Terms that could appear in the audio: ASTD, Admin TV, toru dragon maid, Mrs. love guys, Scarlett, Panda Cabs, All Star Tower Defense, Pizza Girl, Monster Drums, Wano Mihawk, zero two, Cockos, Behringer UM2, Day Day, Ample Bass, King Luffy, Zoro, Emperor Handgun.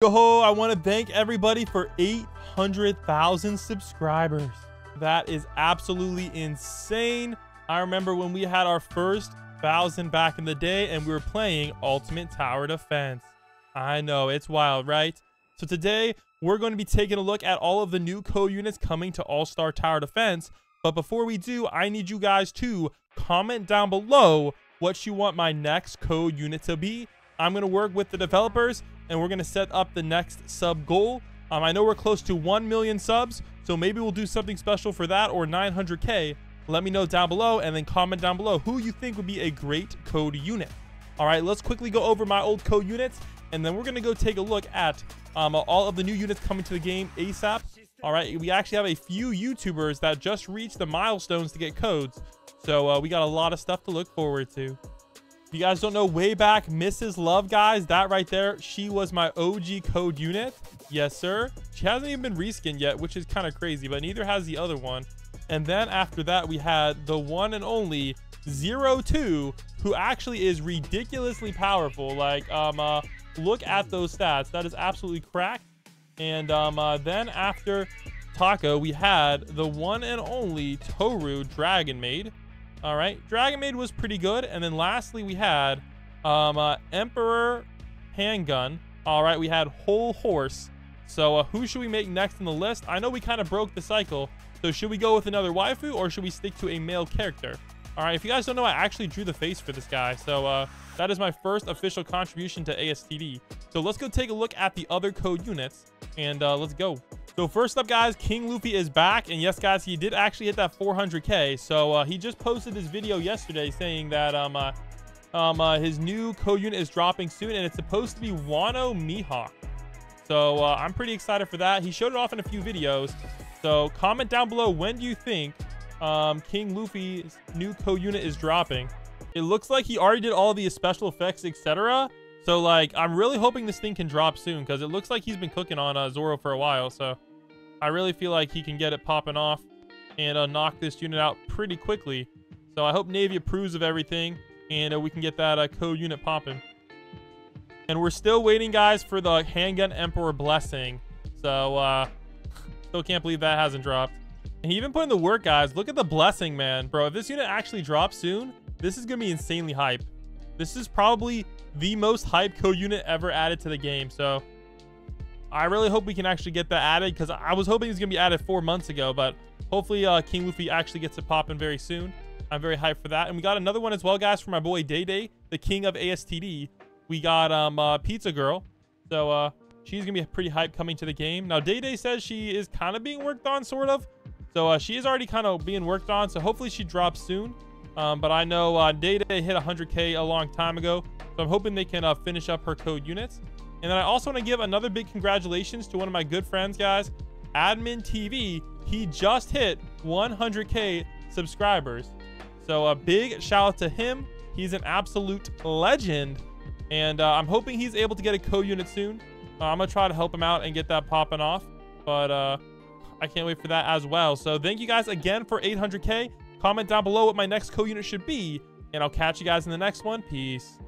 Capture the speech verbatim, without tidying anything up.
Yo, I want to thank everybody for eight hundred thousand subscribers. That is absolutely insane. I remember when we had our first thousand back in the day and we were playing Ultimate Tower Defense. I know, it's wild, right? So today, we're going to be taking a look at all of the new code units coming to All Star Tower Defense. But before we do, I need you guys to comment down below what you want my next code unit to be. I'm going to work with the developers and we're going to set up the next sub goal. Um, I know we're close to one million subs, so maybe we'll do something special for that, or nine hundred K. Let me know down below and then comment down below who you think would be a great code unit. All right, let's quickly go over my old code units and then we're going to go take a look at um, all of the new units coming to the game ASAP. All right, we actually have a few YouTubers that just reached the milestones to get codes. So uh, we got a lot of stuff to look forward to. If you guys don't know, way back, Missus Love Guys, that right there, she was my O G code unit. Yes, sir. She hasn't even been reskinned yet, which is kind of crazy, but neither has the other one. And then after that, we had the one and only Zero Two, who actually is ridiculously powerful. Like, um, uh, look at those stats. That is absolutely cracked. And um, uh, then after Taco, we had the one and only Toru Dragon Maid. All right, Dragon Maid was pretty good. And then lastly, we had um, uh, Emperor Handgun. All right, we had Whole Horse. So uh, who should we make next in the list? I know we kind of broke the cycle. So should we go with another waifu or should we stick to a male character? All right, if you guys don't know, I actually drew the face for this guy. So uh, that is my first official contribution to A S T D. So let's go take a look at the other code units and uh, let's go. So first up, guys, King Luffy is back. And yes, guys, he did actually hit that four hundred K. So uh, he just posted this video yesterday saying that um, uh, um, uh, his new code unit is dropping soon. And it's supposed to be Wano Mihawk. So uh, I'm pretty excited for that. He showed it off in a few videos. So comment down below, when do you think um, King Luffy's new code unit is dropping? It looks like he already did all the special effects, et cetera. So, like, I'm really hoping this thing can drop soon because it looks like he's been cooking on uh, Zoro for a while. So I really feel like he can get it popping off and uh, knock this unit out pretty quickly. So I hope Navy approves of everything and uh, we can get that uh, code unit popping. And we're still waiting, guys, for the Handgun Emperor blessing. So uh, still can't believe that hasn't dropped. And he even put in the work, guys. Look at the blessing, man. Bro, if this unit actually drops soon, this is going to be insanely hype. This is probably the most hype code unit ever added to the game. So I really hope we can actually get that added because I was hoping it was going to be added four months ago, but hopefully uh, King Luffy actually gets it popping very soon. I'm very hyped for that. And we got another one as well, guys, for my boy Day Day, the king of A S T D. We got um, uh, Pizza Girl. So uh, she's going to be pretty hyped coming to the game. Now, Day Day says she is kind of being worked on, sort of. So uh, she is already kind of being worked on. So hopefully she drops soon. Um, but I know uh, Day Day hit one hundred K a long time ago. So I'm hoping they can uh, finish up her code units. And then I also want to give another big congratulations to one of my good friends, guys, Admin T V. He just hit one hundred K subscribers. So a big shout out to him. He's an absolute legend. And uh, I'm hoping he's able to get a code unit soon. Uh, I'm going to try to help him out and get that popping off. But uh, I can't wait for that as well. So thank you guys again for eight hundred K. Comment down below what my next code unit should be. And I'll catch you guys in the next one. Peace.